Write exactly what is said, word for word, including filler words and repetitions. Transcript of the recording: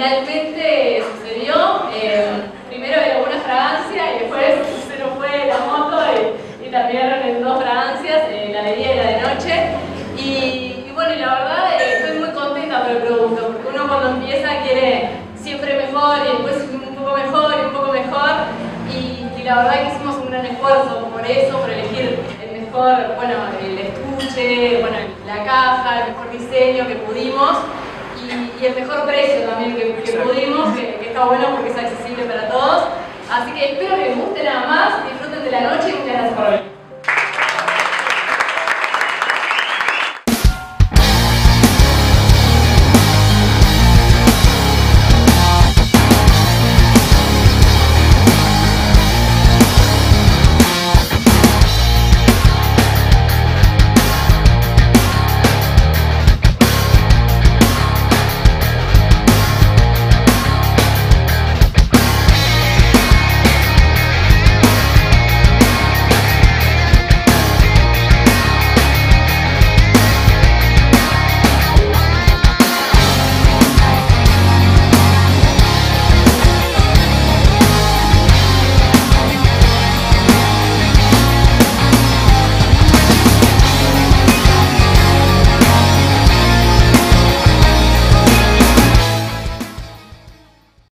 finalmente sucedió. Eh, primero era una fragancia y después se nos fue la moto y, y cambiaron en dos fragancias, eh, la de día y la de noche. Y, y bueno, y la verdad eh, estoy muy contenta por el producto, porque uno cuando empieza quiere siempre mejor y después un poco mejor y un poco mejor. Y, y la verdad que hicimos un gran esfuerzo por eso, por elegir el mejor, bueno, el estuche, bueno, la caja, el mejor diseño que pudimos. Y el mejor precio también que, que pudimos, que, que está bueno porque es accesible para todos. Así que espero que les guste nada más, disfruten de la noche y muchas gracias por venir.